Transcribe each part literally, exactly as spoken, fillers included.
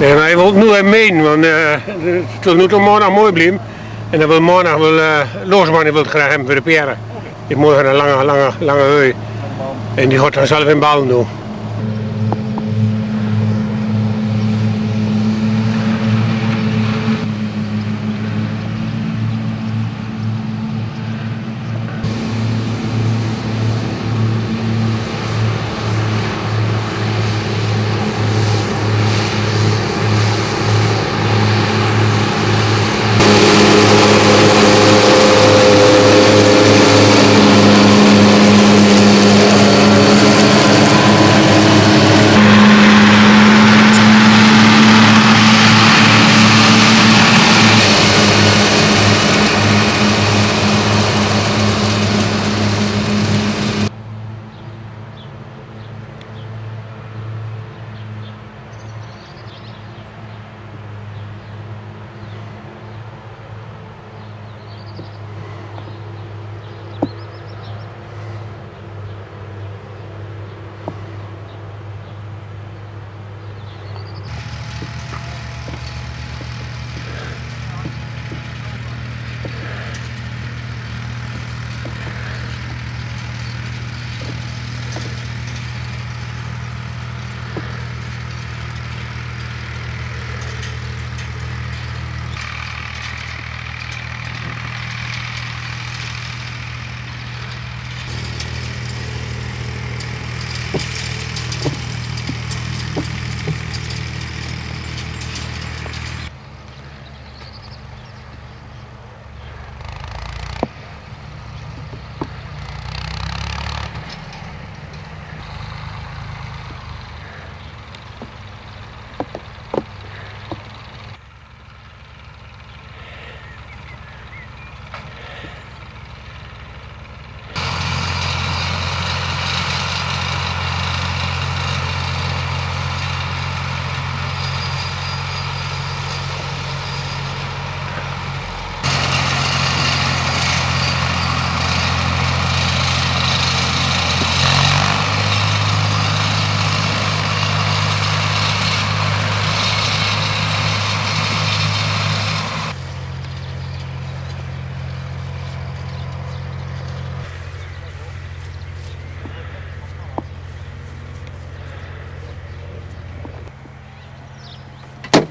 Nee, maar hij wil nu hem meen, want uh, het wil nu tot maandag mooi blijven. En dan wil maandag wel uh, Loosman, die wil graag hem voor de peren. Die moet een lange, lange, lange hui. En die gaat dan zelf in bal doen.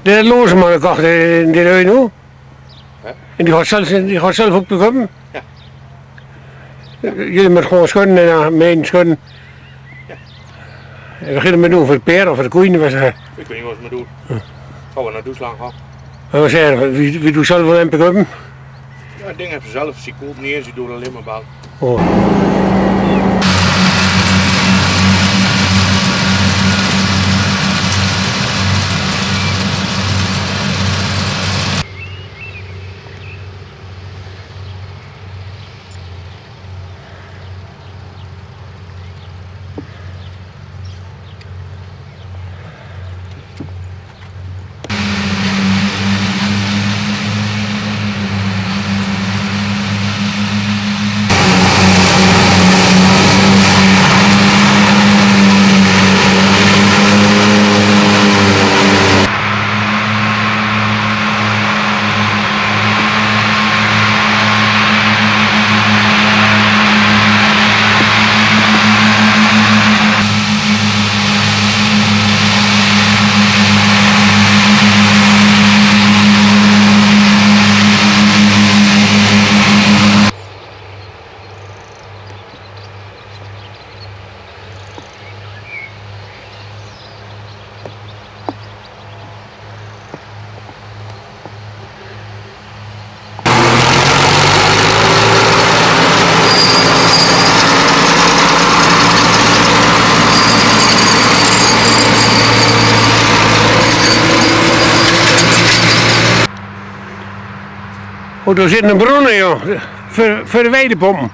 Dit is Loosman kocht in dit hui nu. En die gaat zelf, die gaat zelf op de kop. Ja. Jullie moeten gewoon schudden en dan meen schudden. Ja. En we gingen het doen voor de peren of voor de koeien. Was er... Ik weet niet wat we doen. Gaan ja. We naar Duitsland gaan. En we zeggen, wie, wie doet zelf wel een pick-up? Ja, dat ding heeft ze zelf. Ze koopt niet eens, ze doet alleen maar bal. Oh. Oh, er zit een bron in, joh. Voor, voor de weidepompen.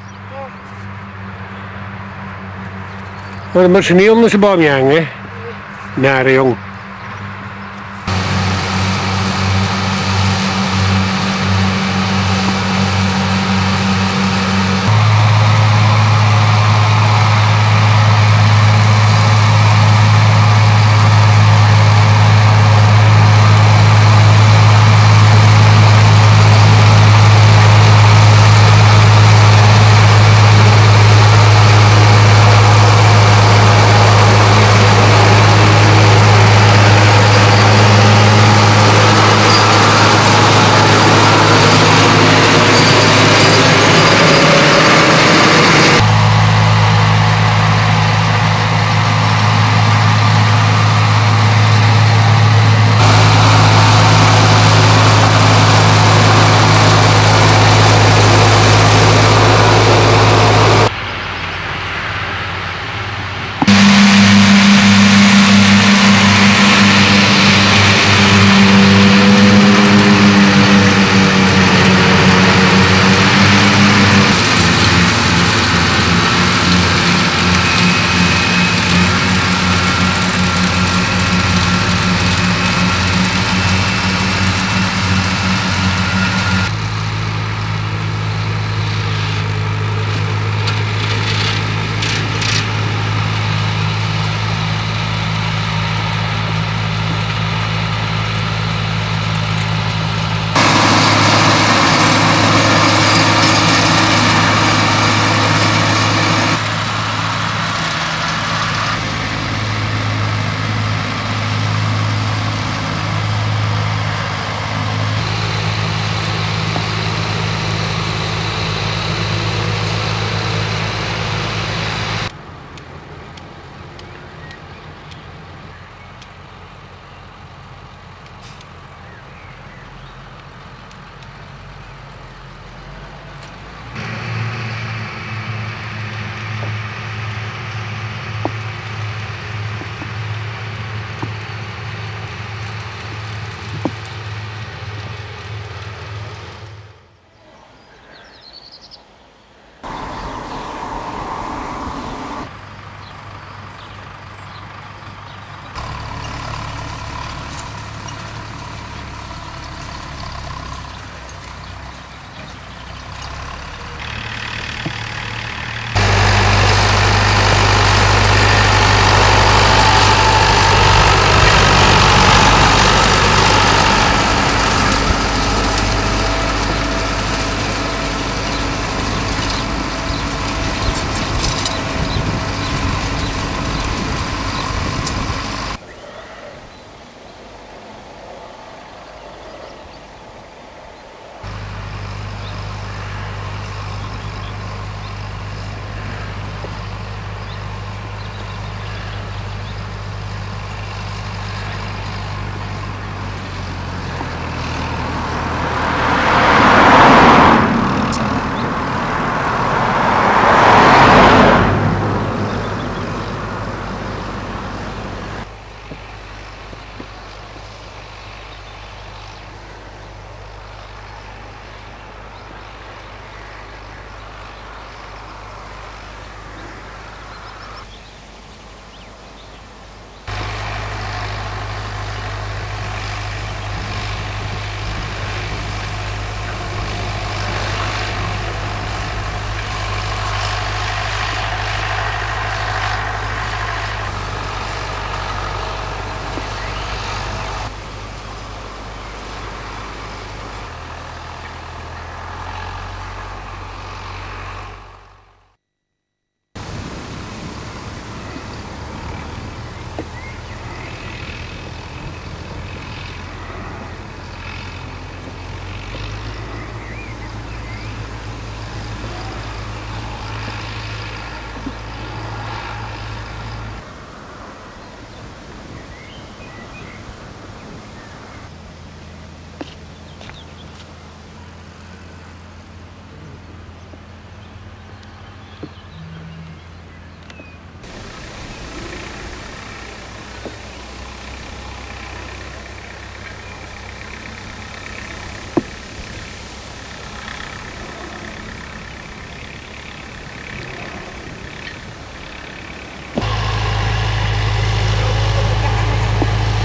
Maar dan moet ze niet onder zijn boom hangen, hè? Nare jongen.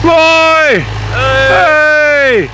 boy! Hey! Hey!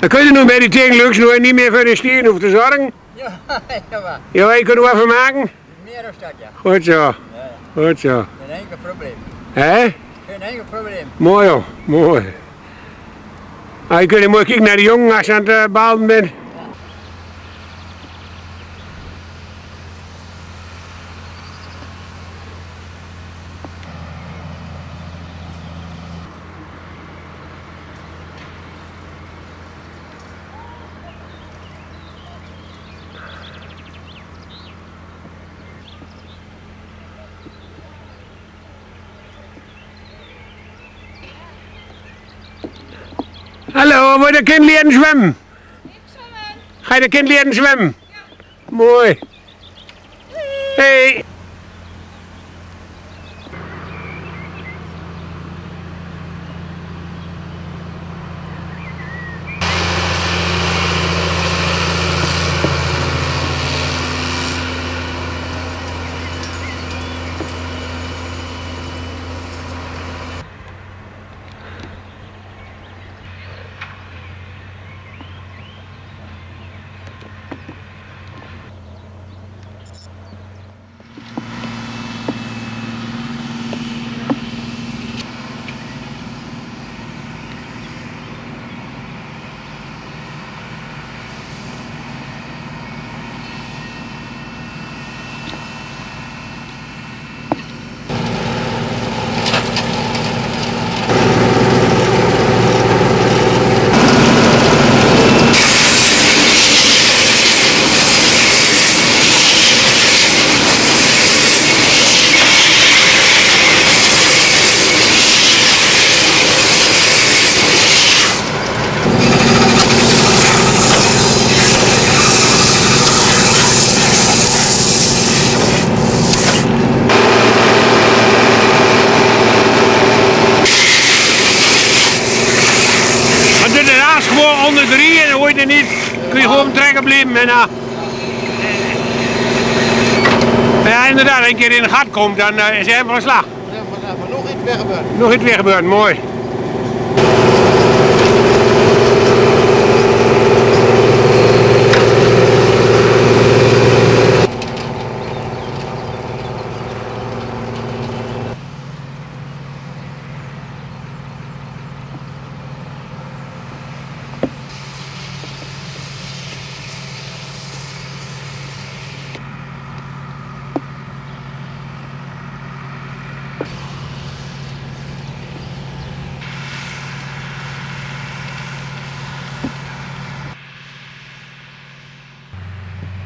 Dan kun je nog bij die tegenlucht, nu niet meer voor de stieren hoeft te zorgen. Ja, jawel. Ja, je kunt er wat van maken? Meer of dat, ja. Goed zo. Ja, ja. Goed zo. Geen enkel probleem. Hé? Geen enkel probleem. Mooi hoor, mooi. Ah, je kunt mooi kijken naar de jongen als je aan het uh, balen bent. Hallo, wil je dat kind leren zwemmen? Ik zwemmen. Ga je dat kind leren zwemmen? Ja. Mooi. Doei. Hey. niet. Kun je gewoon trekken blijven en uh, ja, inderdaad, een keer in het gat komt, dan uh, is hij helemaal een slag. Ja, maar, maar nog iets weer gebeurd. Nog iets weer gebeurd, mooi.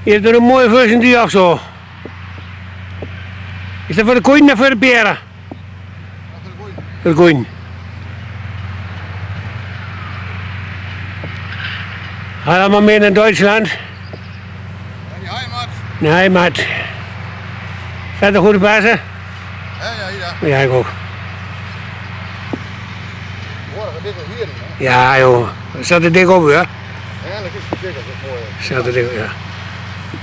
Is er een mooie vis in die of zo? Is dat voor de koeien of voor de beren? Voor de koeien. Ga dan maar mee naar Duitsland. Ja, die heimat. Die heimat. Is dat een goede basis? Ja, ja, ja. Ja, ik ook. Morgen dit is hier, hè? Ja, joh. Zat er dik op, hoor. Ja, dat is het dik, dat is mooi. Ja.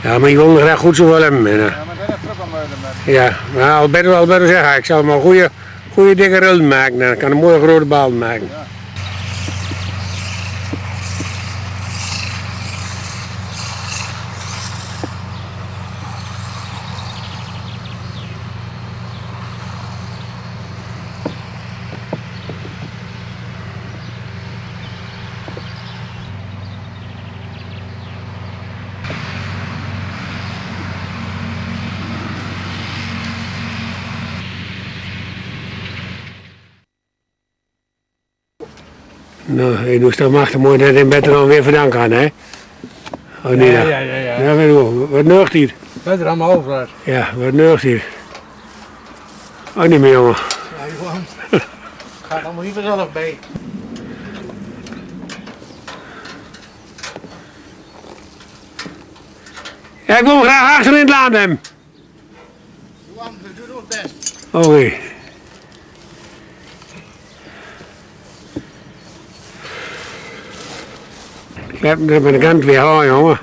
Ja, maar je wil hem graag goed zo wel hebben. Ja, maar dat is ook wel met. Ja, maar Alberto, Alberto zegt, ik zal maar een goede, goede dikke rullen maken. Dan kan een mooie grote baal maken. Ja. Nou, je doet dat machtig mooi net in bed er dan weer vandaan gaan, hè? Oh, nee, ja, ja, ja, ja. Ja, weet je wel. Wat neugt hier? Bed er allemaal over uit. Ja, wat neugt hier? Ook niet meer, jongen. Ja, gewoon. Gaat allemaal hier vanzelf bij. Ja, ik wil hem graag achter in het laan hebben. Johan, we doen ons best. Oké. Okay. Ik heb hem met de kant weer aan, jongen.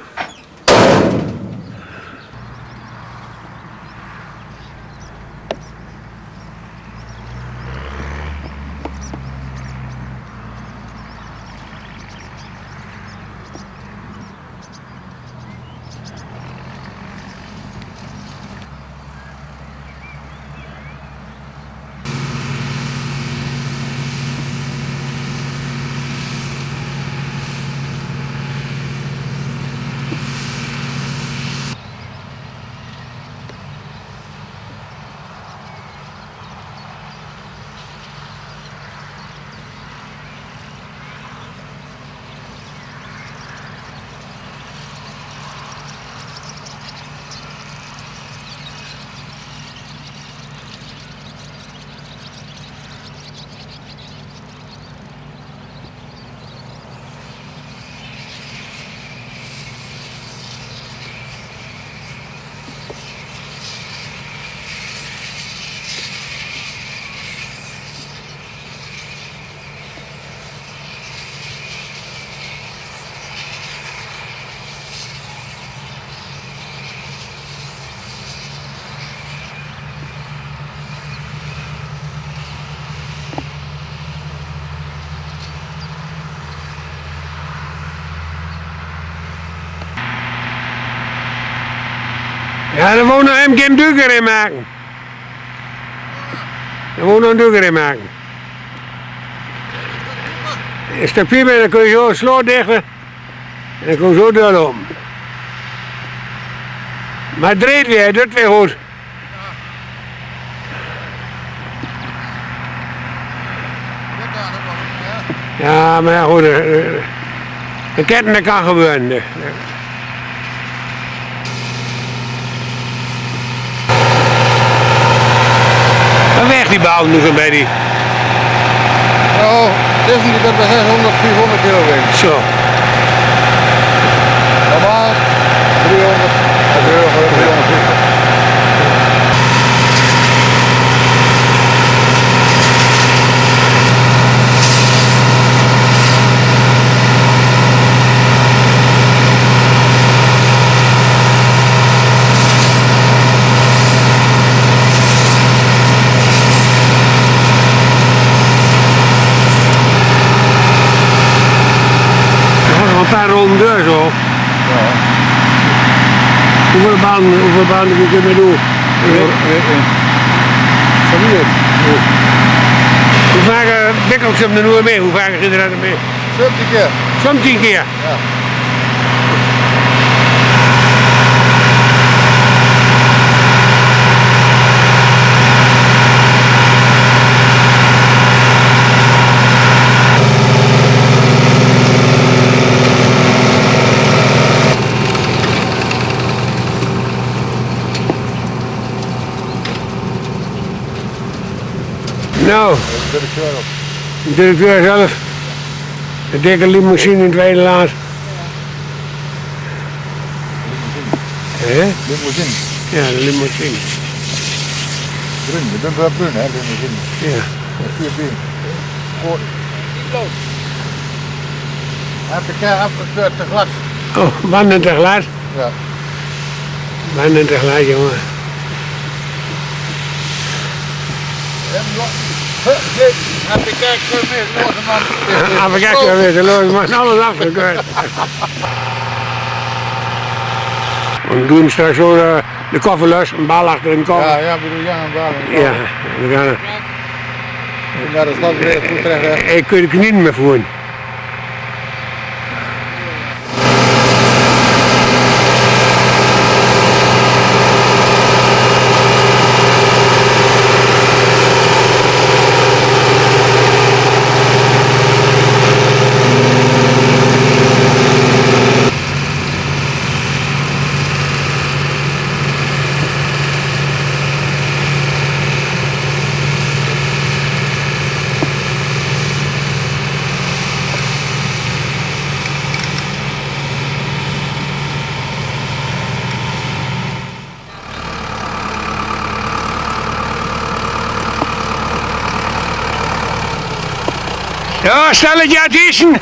Ja, daar woont nog een duiker in maken. Daar woont nog een duiker in maken. Een stuk piepen, dan kun je zo een sloot dichten. En dan kun je zo doorlopen. Maar het dreed weer, het doet weer goed. Ja, maar goed, een ketten kan gebeuren. Weg die bouw nu zo'n beetje. Nou, dit is niet dat we zeshonderd, vierhonderd kilo wegen. Zo. Normaal driehonderd, driehonderd, driehonderdvijftig. daaronder zo. Ja. Hoeveel banen, hoeveel banen kun je mee doen? Van hier. Hoe vaak wikkelt ze hem er nu mee? Hoe vaak zit er aan mee? Zeventien keer. Zeventien keer? Ja. Nou, de directeur, de directeur zelf, de dikke limousine in tweede laad. Limousine. Limousine. Ja, de limousine. Brun, je bent wel brun hè, limousine. Ja. Vier bier. Goed. Heb ik daar afgekeurd te glas. Oh, wanden te glas? Ja. Wanden te glas, jongen. Heb ik kijk weer weer loze man. Heb ik kijk weer weer loze man. Alles afgekeurd. We doen straks zo de, de koffer los, een bal achter een koffer. Ja, ja, bedoel ja, een bal achter een koffer. Ja, we gaan er. Naar de stad weer goed terecht. Ik kun je de knieën mee voeren. Ja, stel het ja tussen.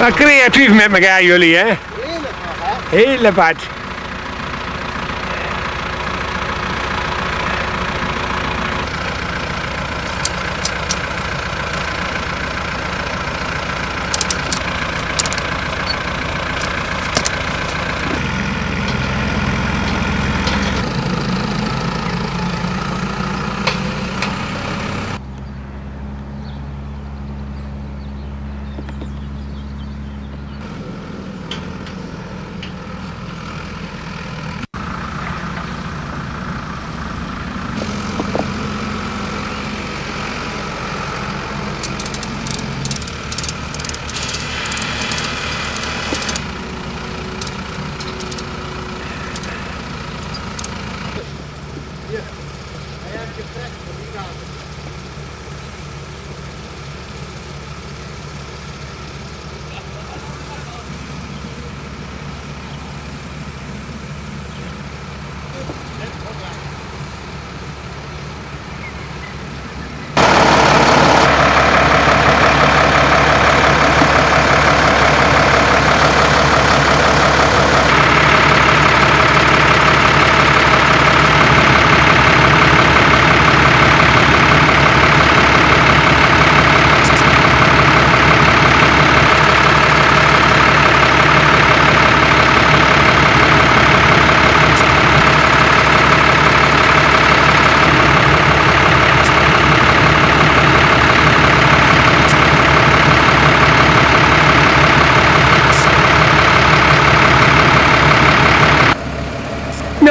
Wat creatief met elkaar jullie, hè? Heerlijk nog, hè? Heel wat.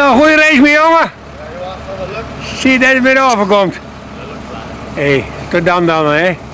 Nou, goeie race, mijn jongen. Zie dat het weer overkomt. Hé, hey, tot dan dan, hè.